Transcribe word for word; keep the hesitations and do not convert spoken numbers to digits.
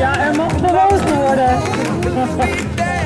Ja, er mocht bewoond worden.